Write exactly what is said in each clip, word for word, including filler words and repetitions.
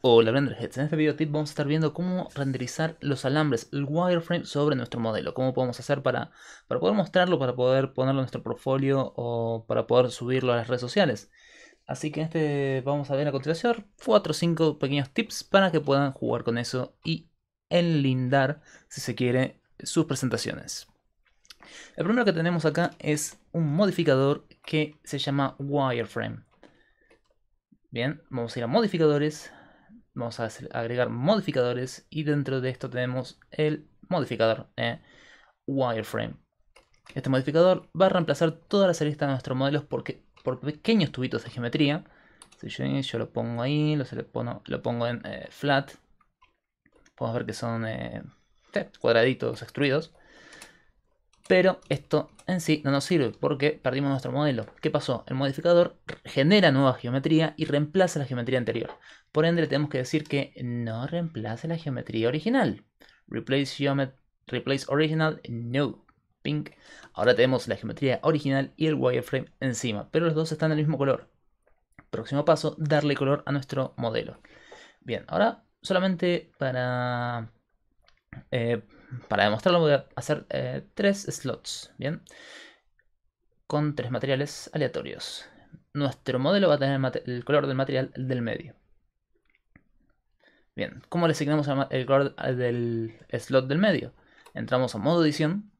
Hola Renderheads, en este video tip vamos a estar viendo cómo renderizar los alambres, el wireframe sobre nuestro modelo. Cómo podemos hacer para, para poder mostrarlo, para poder ponerlo en nuestro portfolio o para poder subirlo a las redes sociales. Así que en este vamos a ver a continuación cuatro o cinco pequeños tips para que puedan jugar con eso y enlindar, si se quiere, sus presentaciones. El primero que tenemos acá es un modificador que se llama Wireframe. Bien, vamos a ir a modificadores, vamos a agregar modificadores y dentro de esto tenemos el modificador eh, Wireframe. Este modificador va a reemplazar todas las aristas de nuestros modelos porque, por pequeños tubitos de geometría. Si yo, yo lo pongo ahí, lo, lo, pongo, lo pongo en eh, flat, podemos ver que son eh, cuadraditos extruidos. Pero esto en sí no nos sirve porque perdimos nuestro modelo. ¿Qué pasó? El modificador genera nueva geometría y reemplaza la geometría anterior. Por ende, le tenemos que decir que no reemplace la geometría original. Replace, geomet replace original, no. Pink. Ahora tenemos la geometría original y el wireframe encima. Pero los dos están del mismo color. Próximo paso, darle color a nuestro modelo. Bien, ahora solamente para... Eh, Para demostrarlo voy a hacer eh, tres slots, ¿bien? Con tres materiales aleatorios. Nuestro modelo va a tener el color del material del medio. Bien, ¿cómo le asignamos el color del slot del medio? Entramos a modo edición.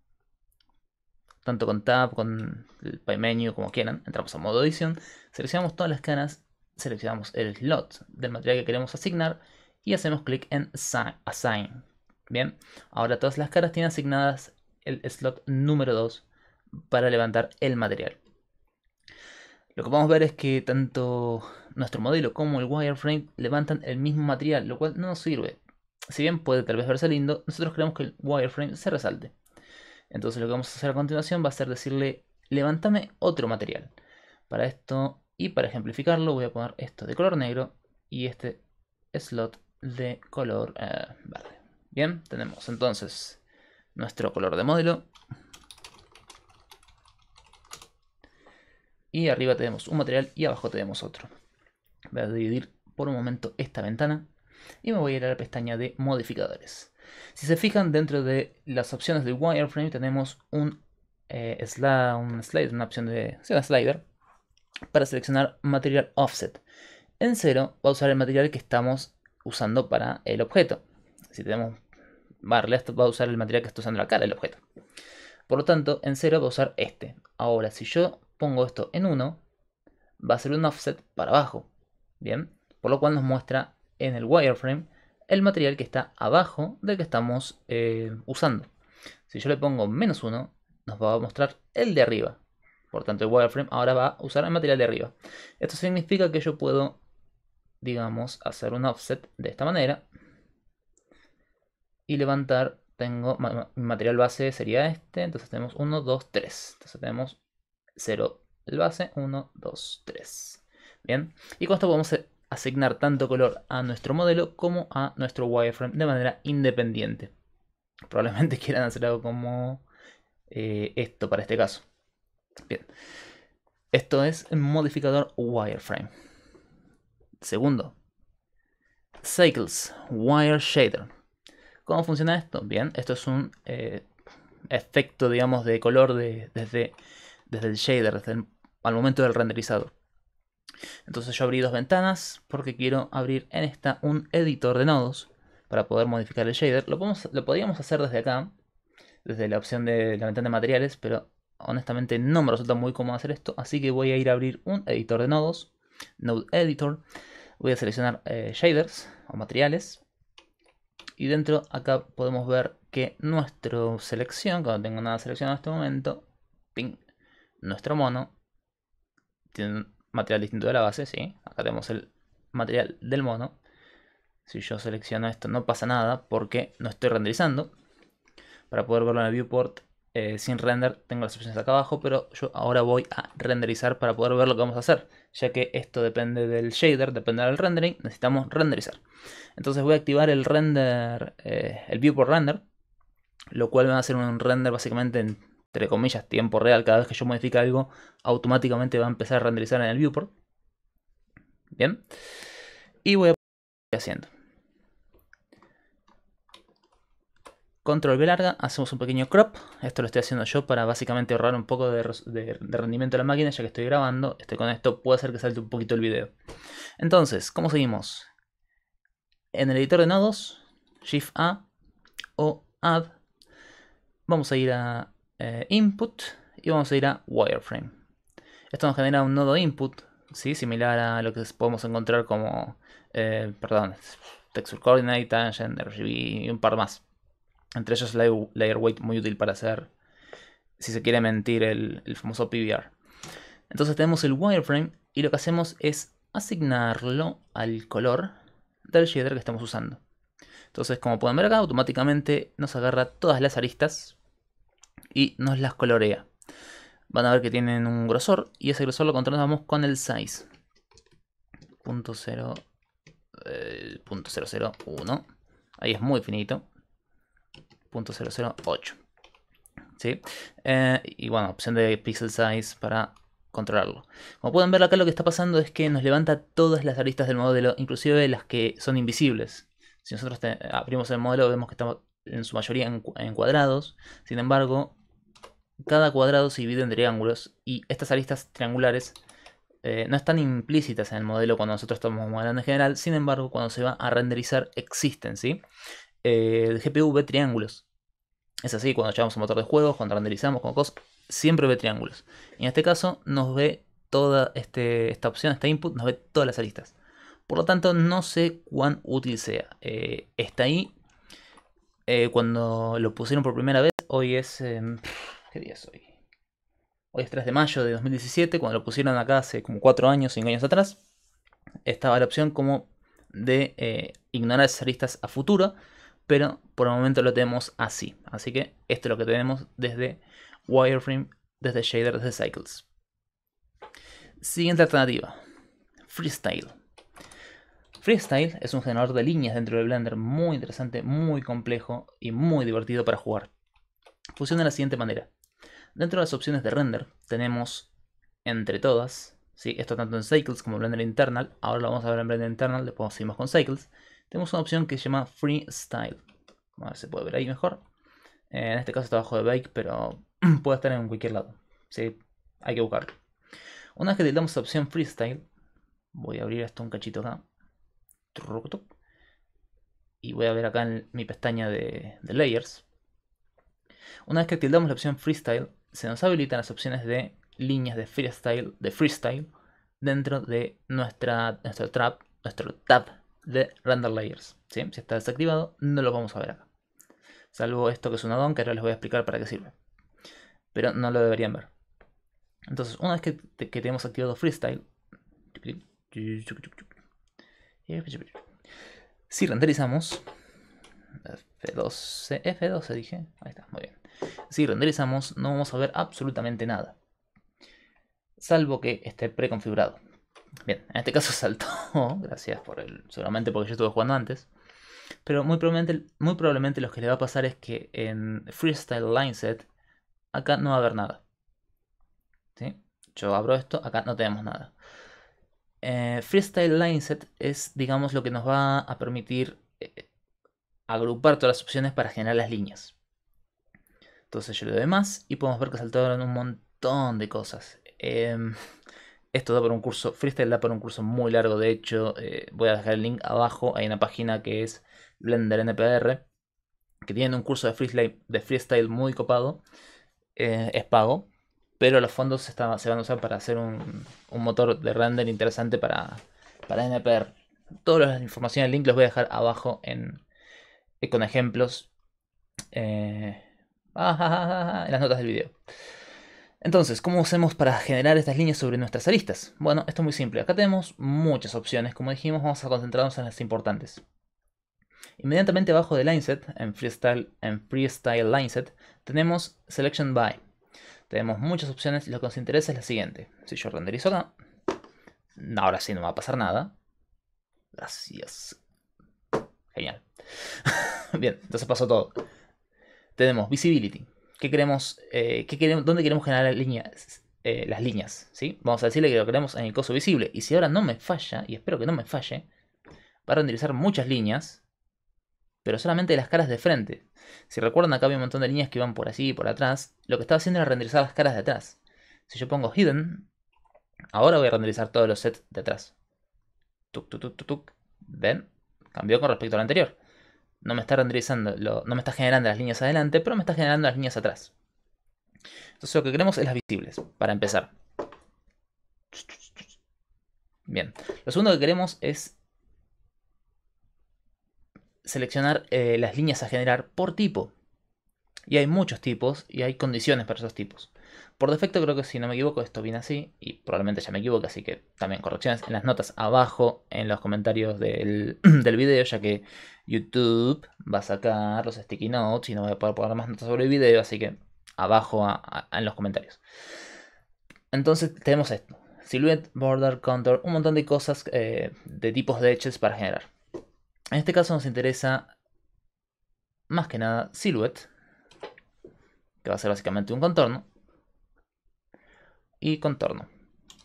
Tanto con tab, con el pie menu, como quieran. Entramos a modo edición. Seleccionamos todas las caras. Seleccionamos el slot del material que queremos asignar. Y hacemos clic en Assign. Bien, ahora todas las caras tienen asignadas el slot número dos para levantar el material. Lo que podemos ver es que tanto nuestro modelo como el wireframe levantan el mismo material, lo cual no nos sirve. Si bien puede tal vez verse lindo, nosotros queremos que el wireframe se resalte. Entonces lo que vamos a hacer a continuación va a ser decirle, levántame otro material. Para esto, y para ejemplificarlo, voy a poner esto de color negro y este slot de color eh, verde. Bien, tenemos entonces nuestro color de modelo. Y arriba tenemos un material y abajo tenemos otro. Voy a dividir por un momento esta ventana. Y me voy a ir a la pestaña de modificadores. Si se fijan, dentro de las opciones de wireframe tenemos un, eh, sla, un slider, una opción de sí, una slider. Para seleccionar material offset. En cero va a usar el material que estamos usando para el objeto. Si tenemos barra, va a usar el material que está usando la cara, el objeto. Por lo tanto, en cero va a usar este. Ahora, si yo pongo esto en uno, va a ser un offset para abajo. Bien, por lo cual nos muestra en el wireframe el material que está abajo del que estamos eh, usando. Si yo le pongo menos uno, nos va a mostrar el de arriba. Por tanto, el wireframe ahora va a usar el material de arriba. Esto significa que yo puedo, digamos, hacer un offset de esta manera. Y levantar, tengo, mi material base sería este, entonces tenemos uno, dos, tres. Entonces tenemos cero el base, uno, dos, tres. Bien, y con esto podemos asignar tanto color a nuestro modelo como a nuestro wireframe de manera independiente. Probablemente quieran hacer algo como eh, esto para este caso. Bien, esto es el modificador wireframe. Segundo, Cycles, Wire Shader. ¿Cómo funciona esto? Bien, esto es un eh, efecto, digamos, de color de, desde, desde el shader, desde el, al momento del renderizado. Entonces yo abrí dos ventanas porque quiero abrir en esta un editor de nodos para poder modificar el shader. Lo, podemos, lo podríamos hacer desde acá, desde la opción de la ventana de materiales, pero honestamente no me resulta muy cómodo hacer esto. Así que voy a ir a abrir un editor de nodos, Node Editor. Voy a seleccionar eh, shaders o materiales. Y dentro acá podemos ver que nuestra selección, cuando tengo nada seleccionado en este momento, ping, nuestro mono tiene un material distinto de la base, ¿sí? Acá tenemos el material del mono. Si yo selecciono esto no pasa nada porque no estoy renderizando. Para poder verlo en el viewport eh, sin render tengo las opciones acá abajo, pero yo ahora voy a renderizar para poder ver lo que vamos a hacer. Ya que esto depende del shader, depende del rendering, necesitamos renderizar. Entonces voy a activar el render, eh, el viewport render, lo cual me va a hacer un render básicamente en, entre comillas, tiempo real. Cada vez que yo modifique algo, automáticamente va a empezar a renderizar en el viewport. Bien. Y voy a haciendo. Control V larga, hacemos un pequeño crop. Esto lo estoy haciendo yo para básicamente ahorrar un poco de, de, de rendimiento de la máquina, ya que estoy grabando. Estoy con esto, puede hacer que salte un poquito el video. Entonces, ¿cómo seguimos? En el editor de nodos, Shift A o Add, vamos a ir a eh, Input y vamos a ir a Wireframe. Esto nos genera un nodo Input, ¿sí? Similar a lo que podemos encontrar como, eh, perdón, Texture Coordinate, Tangent, R G B y un par más. Entre ellos Layer Weight, muy útil para hacer, si se quiere mentir, el, el famoso P B R. Entonces tenemos el wireframe y lo que hacemos es asignarlo al color del shader que estamos usando. Entonces, como pueden ver acá, automáticamente nos agarra todas las aristas y nos las colorea. Van a ver que tienen un grosor y ese grosor lo controlamos con el size. punto cero, eh, punto cero cero uno. Ahí es muy finito. punto cero cero ocho, ¿sí? eh, y bueno, opción de pixel size para controlarlo. Como pueden ver acá, lo que está pasando es que nos levanta todas las aristas del modelo, inclusive las que son invisibles. Si nosotros te, abrimos el modelo, vemos que estamos en su mayoría en, en cuadrados. Sin embargo, cada cuadrado se divide en triángulos y estas aristas triangulares eh, no están implícitas en el modelo cuando nosotros estamos modelando en general. Sin embargo, cuando se va a renderizar existen, ¿sí? El G P U ve triángulos. Es así, cuando llevamos un motor de juegos, cuando renderizamos con cosas, siempre ve triángulos. Y en este caso nos ve toda este, esta opción, este input, nos ve todas las aristas. Por lo tanto, no sé cuán útil sea. Eh, está ahí. Eh, cuando lo pusieron por primera vez, hoy es... Eh, ¿qué día es hoy? Hoy es tres de mayo de dos mil diecisiete. Cuando lo pusieron acá hace como cuatro años, cinco años atrás, estaba la opción como de eh, ignorar esas aristas a futuro. Pero por el momento lo tenemos así. Así que esto es lo que tenemos desde Wireframe, desde Shader, desde Cycles. Siguiente alternativa. Freestyle. Freestyle es un generador de líneas dentro de Blender muy interesante, muy complejo y muy divertido para jugar. Funciona de la siguiente manera. Dentro de las opciones de render tenemos entre todas, ¿sí? Esto tanto en Cycles como en Blender Internal. Ahora lo vamos a ver en Blender Internal, después seguimos con Cycles. Tenemos una opción que se llama Freestyle. A ver si se puede ver ahí mejor. Eh, en este caso está abajo de Bake, pero puede estar en cualquier lado. Sí, hay que buscarlo. Una vez que tildamos la opción Freestyle, voy a abrir esto un cachito acá. Y voy a ver acá en mi pestaña de, de Layers. Una vez que tildamos la opción Freestyle, se nos habilitan las opciones de líneas de Freestyle, de freestyle dentro de nuestra, nuestro, trap, nuestro tab de Render Layers, ¿sí? Si está desactivado no lo vamos a ver acá, salvo esto que es un add-on que ahora les voy a explicar para qué sirve, pero no lo deberían ver. Entonces, una vez que, te, que tenemos activado Freestyle, si renderizamos F doce, F doce dije, ahí está, muy bien. Si renderizamos no vamos a ver absolutamente nada, salvo que esté preconfigurado. Bien, en este caso saltó, gracias por el, seguramente porque yo estuve jugando antes. Pero muy probablemente, muy probablemente lo que le va a pasar es que en Freestyle Line Set, acá no va a haber nada. ¿Sí? Yo abro esto, acá no tenemos nada. Eh, Freestyle Line Set es, digamos, lo que nos va a permitir eh, agrupar todas las opciones para generar las líneas. Entonces yo le doy más y podemos ver que saltaron un montón de cosas. Eh, Esto da por un curso, Freestyle da por un curso muy largo, de hecho, eh, voy a dejar el link abajo, hay una página que es Blender N P R, que tiene un curso de Freestyle, de freestyle muy copado, eh, es pago, pero los fondos se, está, se van a usar para hacer un, un motor de render interesante para, para N P R. Todas las informaciones del link los voy a dejar abajo en, con ejemplos eh, en las notas del video. Entonces, ¿cómo hacemos para generar estas líneas sobre nuestras aristas? Bueno, esto es muy simple. Acá tenemos muchas opciones. Como dijimos, vamos a concentrarnos en las importantes. Inmediatamente abajo de Lineset, en Freestyle, en Freestyle Lineset, tenemos Selection By. Tenemos muchas opciones y lo que nos interesa es la siguiente. Si yo renderizo acá, ahora sí no va a pasar nada. Gracias. Genial. Bien, entonces pasó todo. Tenemos Visibility. ¿Qué queremos, eh, qué queremos, ¿Dónde queremos generar las líneas? Eh, las líneas, ¿sí? Vamos a decirle que lo queremos en el coso visible. Y si ahora no me falla, y espero que no me falle, va a renderizar muchas líneas, pero solamente las caras de frente. Si recuerdan, acá había un montón de líneas que iban por allí y por atrás. Lo que estaba haciendo era renderizar las caras de atrás. Si yo pongo Hidden, ahora voy a renderizar todos los sets de atrás. Tuk, tuk, tuk, tuk, tuk. ¿Ven? Cambió con respecto al anterior. No me está renderizando, lo, no me está generando las líneas adelante, pero me está generando las líneas atrás. Entonces lo que queremos es las visibles, para empezar. Bien, lo segundo que queremos es seleccionar eh, las líneas a generar por tipo. Y hay muchos tipos y hay condiciones para esos tipos. Por defecto creo que, si no me equivoco, esto viene así. Y probablemente ya me equivoque, así que también correcciones en las notas abajo, en los comentarios del, del video, ya que YouTube va a sacar los sticky notes y no voy a poder poner más notas sobre el video, así que abajo a, a, en los comentarios. Entonces tenemos esto. Silhouette, border, contour, un montón de cosas eh, de tipos de edges para generar. En este caso nos interesa más que nada silhouette, que va a ser básicamente un contorno, y contorno,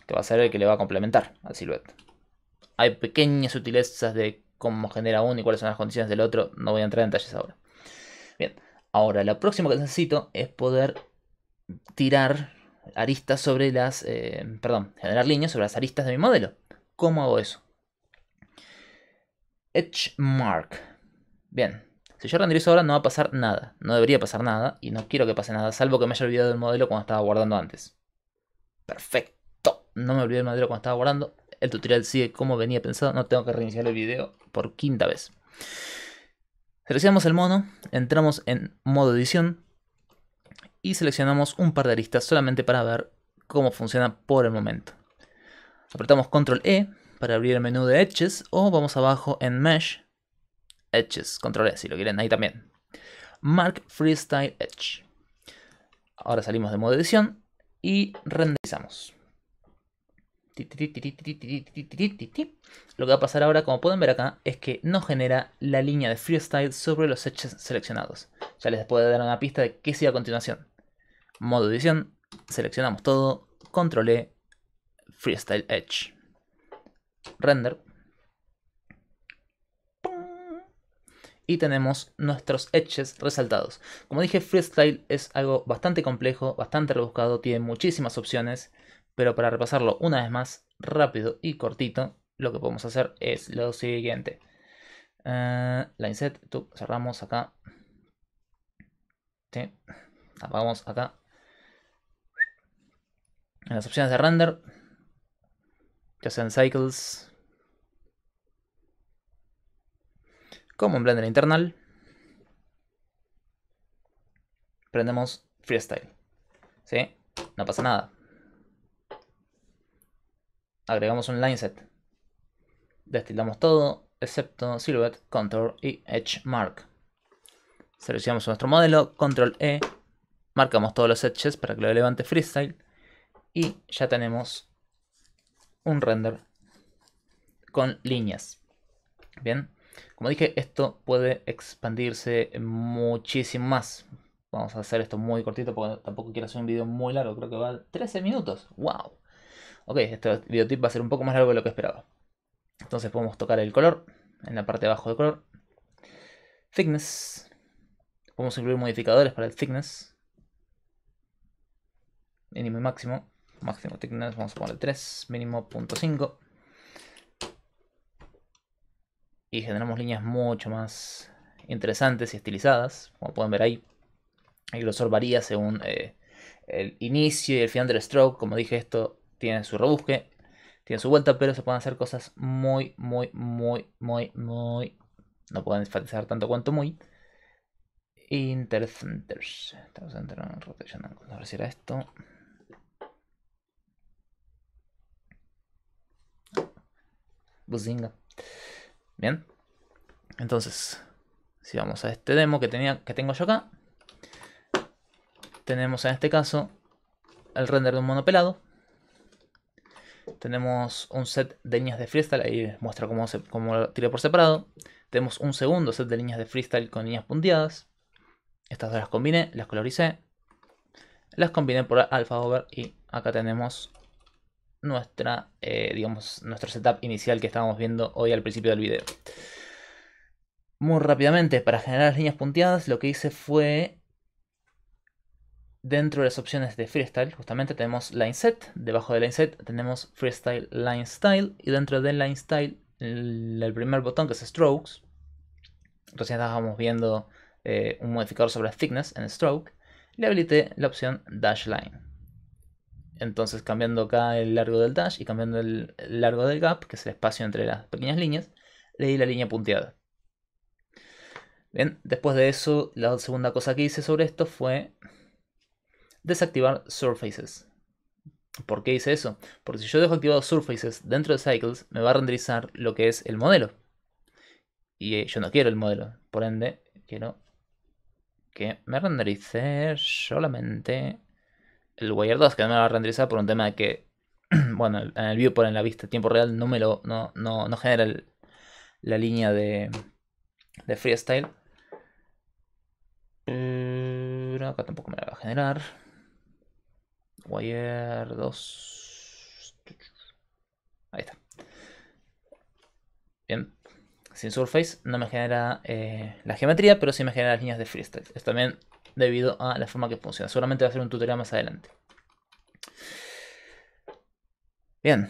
que va a ser el que le va a complementar al silhouette. Hay pequeñas sutilezas de cómo genera uno y cuáles son las condiciones del otro, no voy a entrar en detalles ahora. Bien, ahora lo próximo que necesito es poder tirar aristas sobre las... Eh, perdón, generar líneas sobre las aristas de mi modelo. ¿Cómo hago eso? Edge Mark. Bien, si yo renderizo ahora no va a pasar nada. No debería pasar nada y no quiero que pase nada, salvo que me haya olvidado del modelo cuando estaba guardando antes. Perfecto, no me olvidé del modelo cuando estaba guardando. El tutorial sigue como venía pensado, no tengo que reiniciar el video por quinta vez. Seleccionamos el mono, entramos en modo edición y seleccionamos un par de aristas solamente para ver cómo funciona por el momento. Apretamos Control E para abrir el menú de Edges, o vamos abajo en Mesh, Edges, Control E si lo quieren, ahí también. Mark Freestyle Edge. Ahora salimos de modo edición y renderizamos. Lo que va a pasar ahora, como pueden ver acá, es que no genera la línea de Freestyle sobre los edges seleccionados. Ya les puedo dar una pista de qué sigue a continuación. Modo edición, seleccionamos todo, Control E, Freestyle Edge. Render. Y tenemos nuestros edges resaltados. Como dije, Freestyle es algo bastante complejo, bastante rebuscado, tiene muchísimas opciones. Pero para repasarlo una vez más, rápido y cortito, lo que podemos hacer es lo siguiente. Uh, line set, tú, cerramos acá. Sí. Apagamos acá. En las opciones de render, ya sean Cycles como en Blender Internal, prendemos Freestyle. ¿Sí? No pasa nada. Agregamos un line set. Destildamos todo, excepto Silhouette, Contour y Edge Mark. Seleccionamos nuestro modelo, Control E. Marcamos todos los edges para que lo levante Freestyle. Y ya tenemos un render con líneas. Bien. Como dije, esto puede expandirse muchísimo más. Vamos a hacer esto muy cortito porque tampoco quiero hacer un video muy largo. Creo que va a trece minutos. ¡Wow! Ok, este videotip va a ser un poco más largo de lo que esperaba. Entonces podemos tocar el color. En la parte de abajo del color. Thickness. Podemos incluir modificadores para el thickness. Mínimo y máximo. Máximo thickness, vamos a poner tres. Mínimo punto cinco. Y generamos líneas mucho más interesantes y estilizadas. Como pueden ver ahí, el grosor varía según eh, el inicio y el final del stroke. Como dije, esto tiene su rebusque, tiene su vuelta, pero se pueden hacer cosas muy, muy, muy, muy, muy... No pueden enfatizar tanto cuanto muy. Intercenters. Estamos entrando en rotation angle. A ver si era esto. Buzinga. Bien, entonces, si vamos a este demo que, tenía, que tengo yo acá, tenemos en este caso el render de un mono pelado. Tenemos un set de líneas de freestyle, ahí muestra cómo, se, cómo lo tiré por separado. Tenemos un segundo set de líneas de freestyle con líneas punteadas. Estas dos las combiné, las coloricé. Las combiné por alpha over y acá tenemos nuestra, eh, digamos, nuestro setup inicial que estábamos viendo hoy al principio del video. Muy rápidamente, para generar las líneas punteadas, lo que hice fue, dentro de las opciones de Freestyle, justamente tenemos Line Set. Debajo de Line Set tenemos Freestyle Line Style. Y dentro de Line Style, el, el primer botón que es Strokes. Recién estábamos viendo eh, un modificador sobre Thickness en Stroke. Le habilité la opción Dash Line. Entonces, cambiando acá el largo del dash y cambiando el largo del gap, que es el espacio entre las pequeñas líneas, le di la línea punteada. Bien, después de eso, la segunda cosa que hice sobre esto fue desactivar Surfaces. ¿Por qué hice eso? Porque si yo dejo activado Surfaces dentro de Cycles, me va a renderizar lo que es el modelo. Y yo no quiero el modelo, por ende, quiero que me renderice solamente el Wire dos, que no me va a renderizar por un tema de que, bueno, en el viewport, en la vista, tiempo real, no me lo, no, no, no genera el, la línea de, de Freestyle. Pero acá tampoco me la va a generar. Wire dos. Ahí está. Bien. Sin Surface no me genera eh, la geometría, pero sí me genera las líneas de Freestyle. Esto también debido a la forma que funciona. Seguramente va a ser un tutorial más adelante. Bien.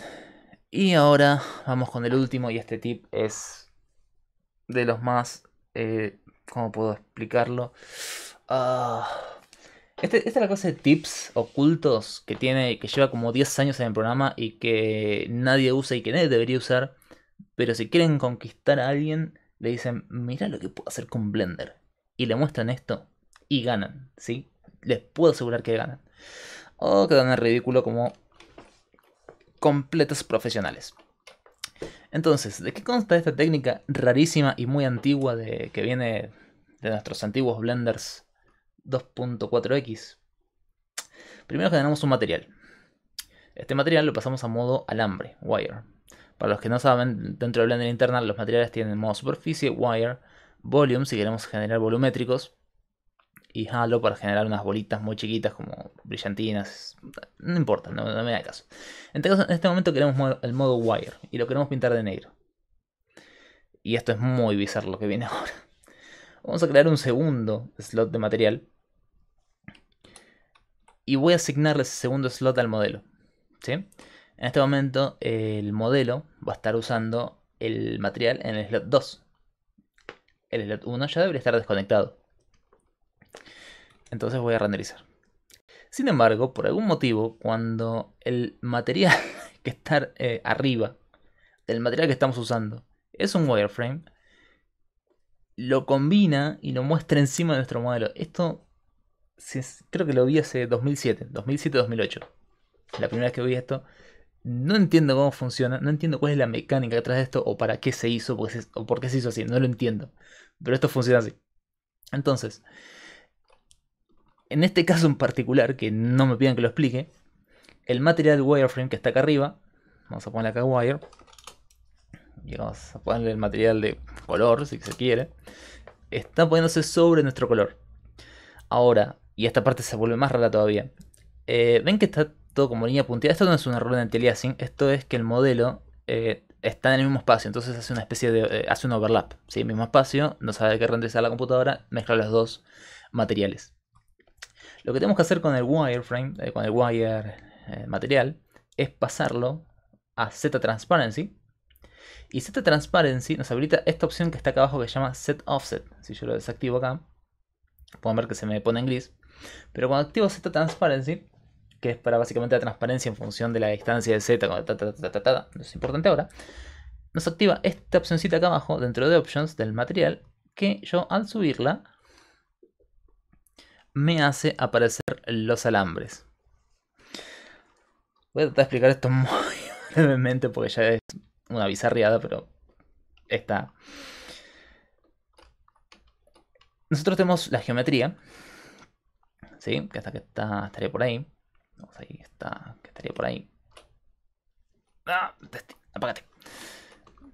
Y ahora vamos con el último. Y este tip es de los más... Eh, ¿Cómo puedo explicarlo? Uh, este, esta es la clase de tips ocultos que tiene, que lleva como diez años en el programa y que nadie usa y que nadie debería usar. Pero si quieren conquistar a alguien, le dicen, mirá lo que puedo hacer con Blender. Y le muestran esto y ganan, ¿sí? Les puedo asegurar que ganan. O quedan en ridículo como completos profesionales. Entonces, ¿de qué consta esta técnica rarísima y muy antigua de, que viene de nuestros antiguos Blenders dos punto cuatro equis? Primero generamos un material. Este material lo pasamos a modo alambre, wire. Para los que no saben, dentro de Blender Internal los materiales tienen modo superficie, wire, volume si queremos generar volumétricos, y halo para generar unas bolitas muy chiquitas como brillantinas. No importa, no, no me da caso. Entonces, en este momento queremos el modo wire y lo queremos pintar de negro. Y esto es muy bizarro lo que viene ahora. Vamos a crear un segundo slot de material. Y voy a asignarle ese segundo slot al modelo, ¿sí? En este momento el modelo va a estar usando el material en el slot dos. El slot uno ya debería estar desconectado. Entonces voy a renderizar. Sin embargo, por algún motivo, cuando el material que está eh, arriba del material que estamos usando es un wireframe, lo combina y lo muestra encima de nuestro modelo. Esto si es, creo que lo vi hace dos mil siete, dos mil siete, dos mil ocho. La primera vez que vi esto, no entiendo cómo funciona, no entiendo cuál es la mecánica detrás de esto o para qué se hizo porque se, o por qué se hizo así, no lo entiendo. Pero esto funciona así. Entonces... en este caso en particular, que no me pidan que lo explique, el material wireframe que está acá arriba, vamos a ponerle acá wire, y vamos a ponerle el material de color, si se quiere, está poniéndose sobre nuestro color. Ahora, y esta parte se vuelve más rara todavía, eh, ven que está todo como línea punteada. Esto no es un error de anti-aliasing, esto es que el modelo eh, está en el mismo espacio, entonces hace una especie de, eh, hace un overlap, ¿sí? El mismo espacio, no sabe qué renderizar la computadora, mezcla los dos materiales. Lo que tenemos que hacer con el wireframe, eh, con el wire eh, material, es pasarlo a Z-Transparency. Y Z-Transparency nos habilita esta opción que está acá abajo que se llama Set Offset. Si yo lo desactivo acá, pueden ver que se me pone en gris. Pero cuando activo Z-Transparency, que es para básicamente la transparencia en función de la distancia de Z, ta, ta, ta, ta, ta, ta, no es importante ahora, nos activa esta opcióncita acá abajo dentro de Options del material, que yo al subirla me hace aparecer los alambres. Voy a tratar de explicar esto muy brevemente porque ya es una bizarriada, pero está. Nosotros tenemos la geometría, ¿sí? Que hasta que está, estaría por ahí. Vamos, ahí está, que estaría por ahí. ¡Ah! Apágate.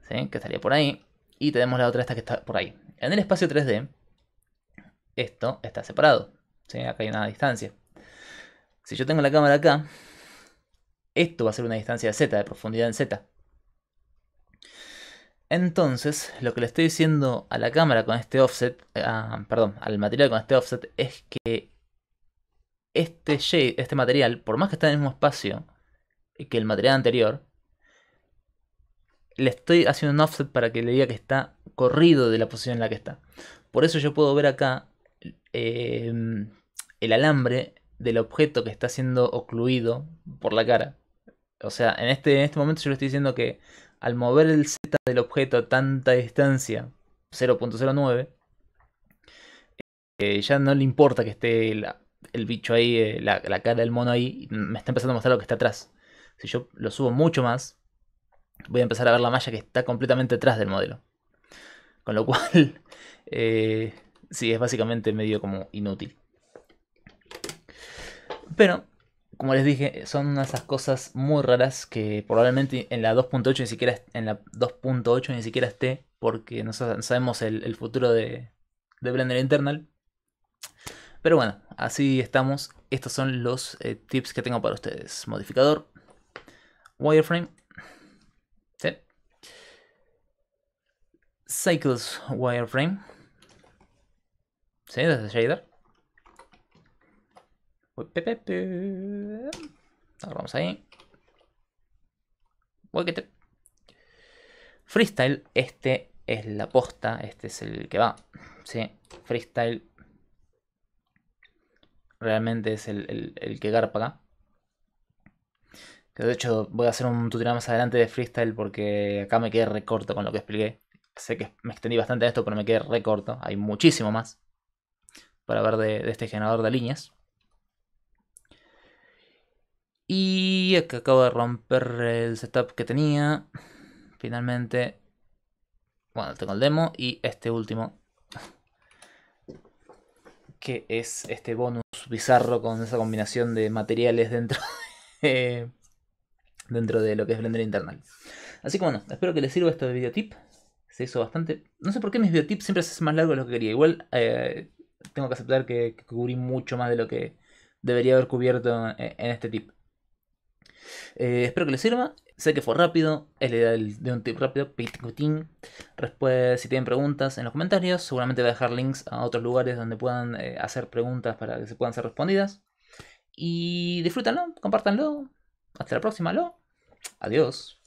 ¿Sí? Que estaría por ahí. Y tenemos la otra, esta que está por ahí. En el espacio tres D, esto está separado. ¿Sí? Acá hay una distancia. Si yo tengo la cámara acá, Esto va a ser una distancia de Z, de profundidad en Z. Entonces, lo que le estoy diciendo a la cámara con este offset, uh, perdón, al material con este offset, es que este shade, este material, por más que está en el mismo espacio que el material anterior, le estoy haciendo un offset para que le diga que está corrido de la posición en la que está. Por eso yo puedo ver acá eh, el alambre del objeto que está siendo ocluido por la cara. O sea, en este, en este momento yo le estoy diciendo que al mover el Z del objeto a tanta distancia, cero punto cero nueve, eh, ya no le importa que esté la, el bicho ahí, eh, la, la cara del mono ahí, me está empezando a mostrar lo que está atrás. Si yo lo subo mucho más, voy a empezar a ver la malla que está completamente atrás del modelo. Con lo cual, eh, sí, es básicamente medio como inútil. Pero, como les dije, son una de esas cosas muy raras que probablemente en la dos punto ocho ni siquiera en la dos punto ocho ni siquiera esté, porque no sabemos el, el futuro de, de Blender Internal. Pero bueno, así estamos. Estos son los eh, tips que tengo para ustedes. Modificador, Wireframe, ¿sí? Cycles Wireframe, ¿sí? Desde Shader. Vamos ahí. Freestyle, este es la posta, este es el que va. Sí, Freestyle realmente es el, el, el que garpa acá. Que de hecho voy a hacer un tutorial más adelante de Freestyle porque acá me quedé recorto con lo que expliqué. Sé que me extendí bastante en esto, pero me quedé recorto. Hay muchísimo más para ver de, de este generador de líneas. Y acá acabo de romper el setup que tenía. Finalmente. Bueno, tengo el demo. Y este último. Que es este bonus bizarro con esa combinación de materiales dentro de, dentro de lo que es Blender Internal. Así que bueno, espero que les sirva este videotip. Se hizo bastante. No sé por qué mis videotips siempre se hacen más largos de lo que quería. Igual eh, tengo que aceptar que, que cubrí mucho más de lo que debería haber cubierto en, en este tip. Eh, espero que les sirva. Sé que fue rápido, es la idea de un tip rápido. Después, si tienen preguntas en los comentarios, seguramente voy a dejar links a otros lugares donde puedan eh, hacer preguntas para que se puedan ser respondidas. Y disfrútenlo, compártanlo. Hasta la próxima, lo. Adiós.